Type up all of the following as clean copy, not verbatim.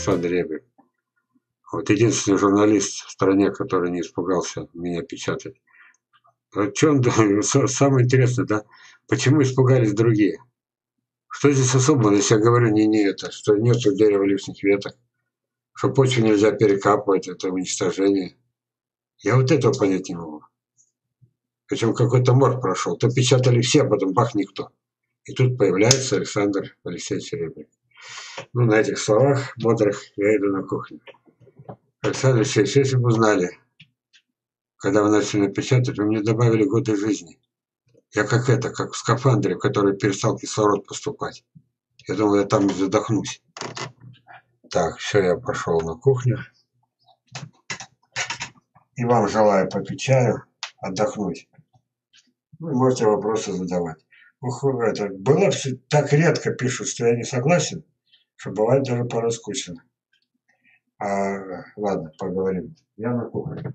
Александр Серебряк. Вот единственный журналист в стране, который не испугался меня печатать. Вот чем, самое интересное, да, почему испугались другие? Что здесь особенно, если я говорю не это, что нет у дерева лишних веток, что почву нельзя перекапывать, это уничтожение. Я вот этого понять не могу. Причем какой-то мор прошел. То печатали все, а потом бах, никто. И тут появляется Александр Алексеевич Серебряк. Ну, на этих словах бодрых я иду на кухню. Александр Алексеевич, если бы знали, когда вы начали печатать, вы мне добавили годы жизни. Я как в скафандре, в который перестал кислород поступать. Я думал, я там задохнусь. Так, все, я пошел на кухню. И вам желаю попить чаю, отдохнуть. Вы можете вопросы задавать. Было все так редко пишут, что я не согласен, что бывает даже порой скучно. Ладно, поговорим. Я на кухне.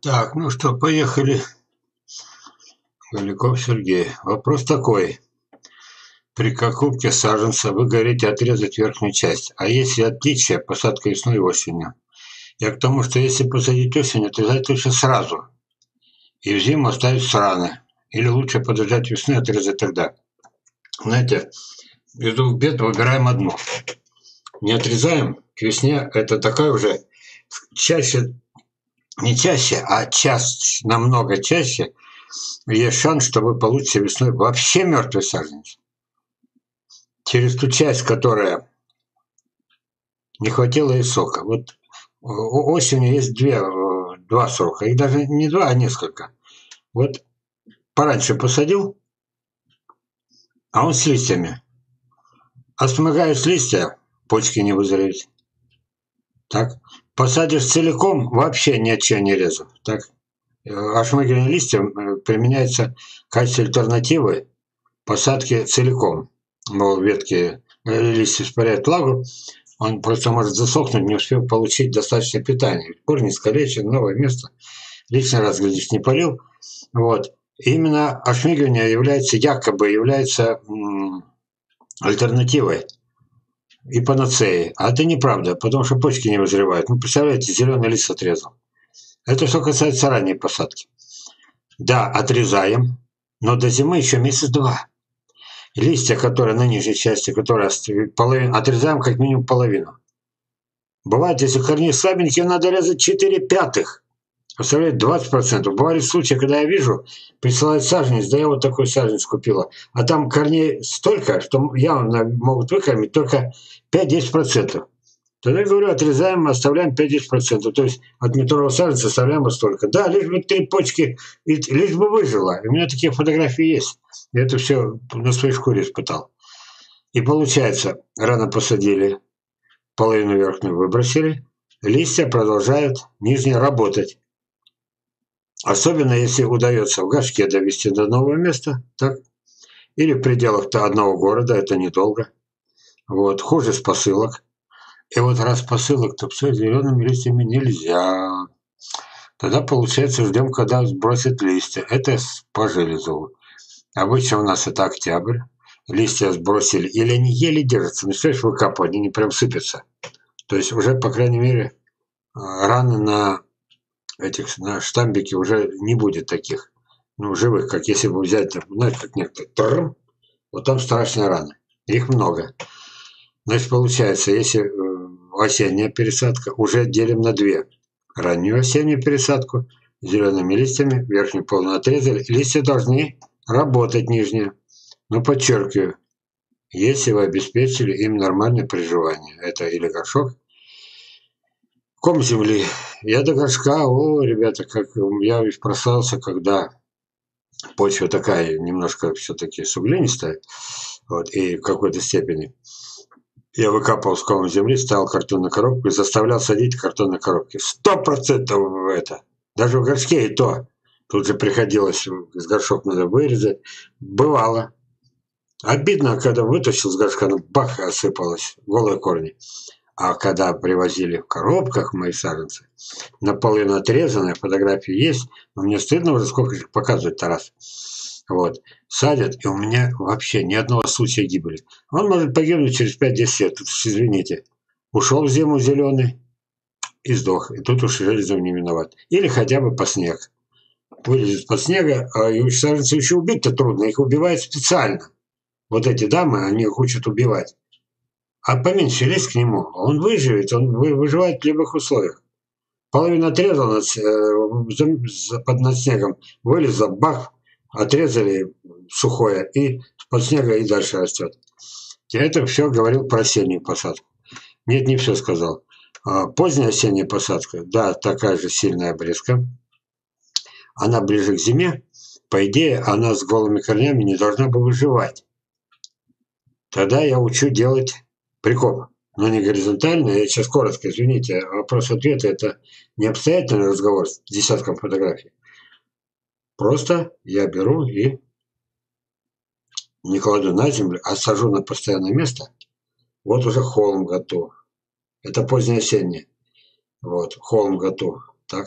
Так, ну что, поехали. Голяков Сергей. Вопрос такой. При покупке саженца вы говорите отрезать верхнюю часть. А если отличие, посадка весной и осенью? Я к тому, что если посадить осенью, отрезать лучше сразу. И в зиму оставить сраны. Или лучше подождать весны, отрезать тогда. Знаете, из двух бед выбираем одну. Не отрезаем, к весне это такая уже чаще, не чаще, а чаще, намного чаще есть шанс, что вы получите весной вообще мертвый саженец. Через ту часть, которая не хватило и сока. Вот осенью есть два срока, их даже не два, а несколько. Вот пораньше посадил, а он с листьями. А смыкаешь листья, почки не вызреют. Так. Посадишь целиком, вообще ни от чего не резу. Так. Ошмыгивание листьев применяется в качестве альтернативы посадки целиком. Мол, ветки, листья испаряют влагу, он просто может засохнуть, не успел получить достаточно питания. Корни искалечены, новое место. Лишний раз, глядишь, не полил. Вот. Именно ошмыгивание якобы является альтернативой и панацеей. А это неправда, потому что почки не вызревают. Ну, представляете, зеленый лист отрезал. Это что касается ранней посадки. Да, отрезаем, но до зимы еще месяц-два. Листья, которые на нижней части, которые отрезаем как минимум половину. Бывает, если корни слабенькие, надо резать 4/5. Представляете, 20%. Бывали случаи, когда я вижу, присылают саженец, да я вот такой саженец купила, а там корней столько, что явно могут выкормить только 5-10%. Тогда я говорю, отрезаем, оставляем 5-10%. То есть от метрового саженца оставляем вот столько. Да, лишь бы 3 почки, лишь бы выжила. У меня такие фотографии есть. Я это все на своей шкуре испытал. И получается, рано посадили, половину верхнюю выбросили, листья продолжают нижние работать. Особенно, если удается в горшке довести до нового места, так? Или в пределах одного города, это недолго. Вот. Хуже с посылок. И вот раз посылок, то все зелеными листьями нельзя. Тогда, получается, ждем, когда сбросят листья. Это по железу. Обычно у нас это октябрь. Листья сбросили. Или они еле держатся. Начинаешь выкапывать, они не прям сыпятся. То есть уже, по крайней мере, раны на этих на штамбике уже не будет таких, ну, живых, как если бы взять, знаете, как некоторые, трррр, вот там страшные раны. Их много. Значит, получается, если осенняя пересадка, уже делим на 2. Раннюю осеннюю пересадку зелеными листьями, верхнюю полную отрезали. Листья должны работать нижние. Но подчеркиваю, если вы обеспечили им нормальное приживание, это или горшок, ком земли. Я до горшка, ребята, как я ведь прослался, когда почва такая немножко все-таки суглинистая, вот, и в какой-то степени. Я выкапывал с комом земли, ставил картонную коробку и заставлял садить в картонной коробке. 100% это. Даже в горшке и то. Тут же приходилось, с горшок надо вырезать. Бывало. Обидно, когда вытащил с горшка, ну бах, осыпалось, голые корни. А когда привозили в коробках мои саженцы, наполовину отрезанные, фотографии есть, но мне стыдно уже, сколько их показывать, Тарас. Вот. Садят, и у меня вообще ни одного случая гибели. Он может погибнуть через 5-10 лет, тут уж извините. Ушел в зиму зеленый и сдох, и тут уж железом не виноват. Или хотя бы под снег. Вылезет под снега, а саженцы еще убить-то трудно, их убивают специально. Вот эти дамы, они их учат убивать. А поменьше лезь к нему. Он выживет, он выживает в любых условиях. Половина отрезала под снегом, вылезла, бах, отрезали сухое, и под снега и дальше растет. Я это все говорил про осеннюю посадку. Нет, не все сказал. Поздняя осенняя посадка, да, такая же сильная обрезка. Она ближе к зиме. По идее, она с голыми корнями не должна бы выживать. Тогда я учу делать прикоп, но не горизонтально. Я сейчас коротко, извините, вопрос-ответ – это не обстоятельный разговор с десятком фотографий. Просто я беру и не кладу на землю, а сажу на постоянное место. Вот уже холм готов. Это позднеосенний. Вот, холм готов. Так.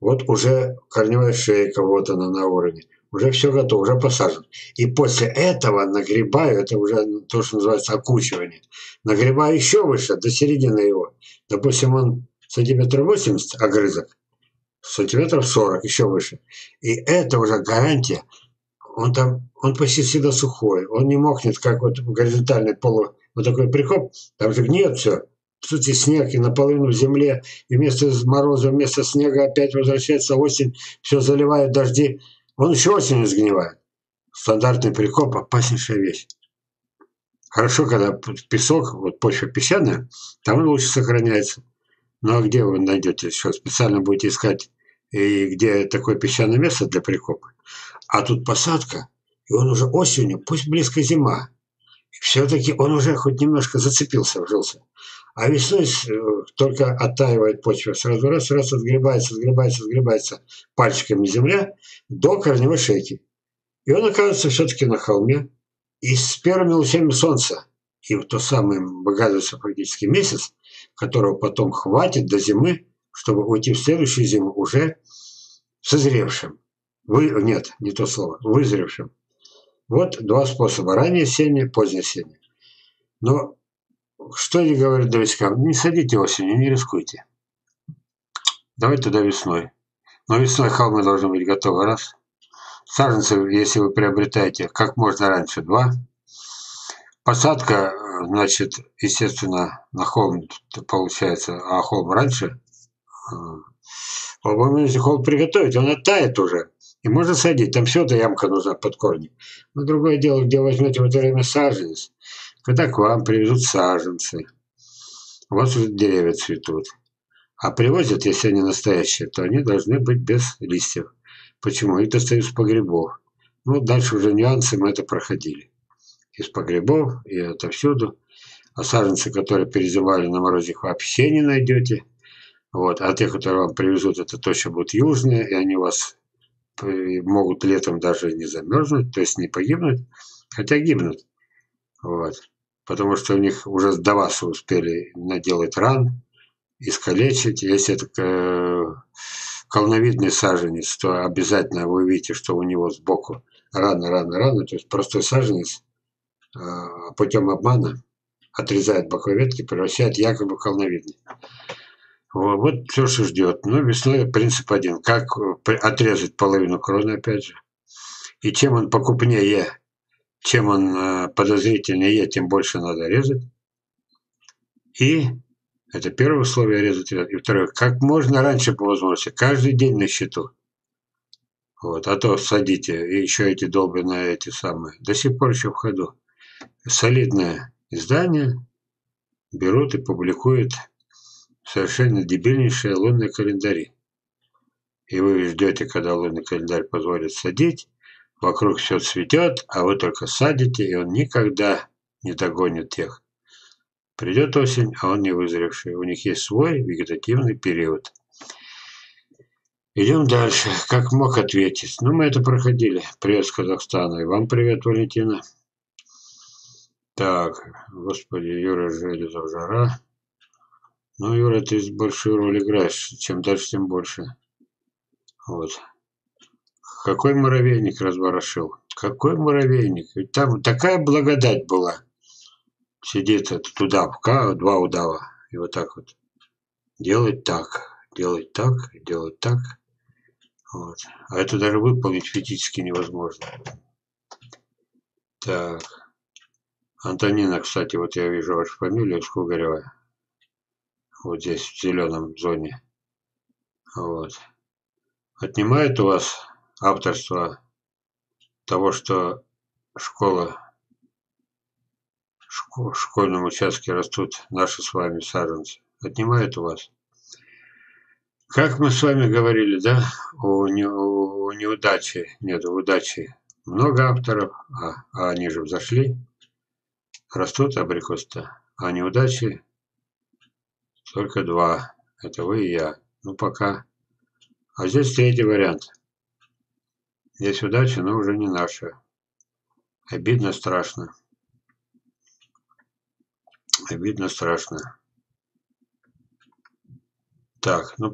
Вот уже корневая шейка, вот она на уровне. Уже все готово, уже посажено. И после этого нагребаю, это уже то, что называется окучивание. Нагребаю еще выше, до середины его. Допустим, он сантиметр 80 огрызок, сантиметров 40, еще выше. И это уже гарантия. Он там, он почти всегда сухой. Он не мокнет, как вот горизонтальный полу, вот такой прикоп. Там же гниет все. В сути, снег и наполовину в земле. И вместо мороза, вместо снега опять возвращается осень. Все заливает дожди. Он еще осенью сгнивает. Стандартный прикоп – опаснейшая вещь. Хорошо, когда песок, вот почва песчаная, там он лучше сохраняется. Ну а где вы найдете еще? Специально будете искать, и где такое песчаное место для прикопа. А тут посадка, и он уже осенью, пусть близко зима. Все-таки он уже хоть немножко зацепился, вжился. А весной только оттаивает почва. Сразу раз отгребается пальчиками земля до корневой шейки. И он оказывается все-таки на холме. И с первыми лучами солнца, и в то самое выгадывается практически месяц, которого потом хватит до зимы, чтобы уйти в следующую зиму уже созревшим. Нет, не то слово, вызревшим. Вот два способа. Раннее сеяние, позднее сеяние. Но что я говорю новичкам? Не садите осенью, не рискуйте. Давайте туда весной. Но весной холмы должны быть готовы. Раз. Саженцы, если вы приобретаете, как можно раньше. Два. Посадка, значит, естественно, на холм получается, а холм раньше. По-моему, если холм приготовить, он оттает уже. И можно садить. Там все-то ямка нужна под корни. Но другое дело, где возьмете в это время саженец. Когда к вам привезут саженцы. У вас уже деревья цветут. А привозят, если они настоящие, то они должны быть без листьев. Почему? Их достают с погребов. Ну, дальше уже нюансы, мы это проходили. Из погребов, и отовсюду. А саженцы, которые перезимали на морозе, их вообще не найдете. Вот. А те, которые вам привезут, это точно будут южные, и они у вас могут летом даже не замерзнуть, то есть не погибнуть, хотя гибнут. Вот. Потому что у них уже до вас успели наделать ран, искалечить. Если это колновидный саженец, то обязательно вы увидите, что у него сбоку раны. То есть простой саженец путем обмана отрезает боковые ветки, превращает якобы в колновидный. Вот все, что ждет. Но весной принцип один. Как отрезать половину кроны, опять же. И чем он покупнее, чем он подозрительнее, тем больше надо резать. И это первое условие — резать. И второе — как можно раньше по возможности. Каждый день на счету. Вот. А то садите. И еще эти долбанные, эти самые. До сих пор еще в ходу. Солидное издание берут и публикуют совершенно дебильнейшие лунные календари. И вы ждете, когда лунный календарь позволит садить, вокруг все цветет, а вы только садите, и он никогда не догонит тех. Придет осень, а он не вызревший. У них есть свой вегетативный период. Идем дальше. Как мог ответить? Ну, мы это проходили. Привет с Казахстана. И вам привет, Валентина. Так, господи, Юра Железов, жара. Ну, Юра, ты большую роль играешь. Чем дальше, тем больше. Вот. Какой муравейник разворошил? Какой муравейник? Ведь там такая благодать была. Сидит этот удав, два удава. И вот так вот. Делать так, делать так, делать так. Вот. А это даже выполнить физически невозможно. Так. Антонина, кстати, вот я вижу вашу фамилию, Скугарева. Вот здесь, в зеленом зоне. Вот. Отнимает у вас авторство того, что в школьном участке растут наши с вами саженцы. Отнимает у вас. Как мы с вами говорили, да? У неудачи. Нет, у удачи много авторов, а они же взошли. Растут абрикосы-то. А неудачи только два. Это вы и я. Ну, пока. А здесь третий вариант. Здесь удача, но уже не наша. Обидно, страшно. Обидно, страшно. Так, ну,